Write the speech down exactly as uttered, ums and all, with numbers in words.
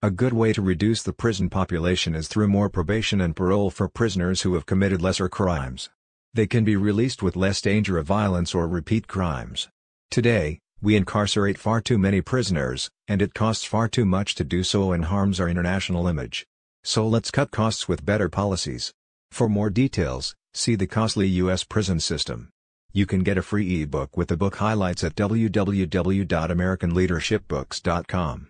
A good way to reduce the prison population is through more probation and parole for prisoners who have committed lesser crimes. They can be released with less danger of violence or repeat crimes. Today, we incarcerate far too many prisoners, and it costs far too much to do so and harms our international image. So let's cut costs with better policies. For more details, see the costly U S prison system. You can get a free ebook with the book highlights at w w w dot american leadership books dot com.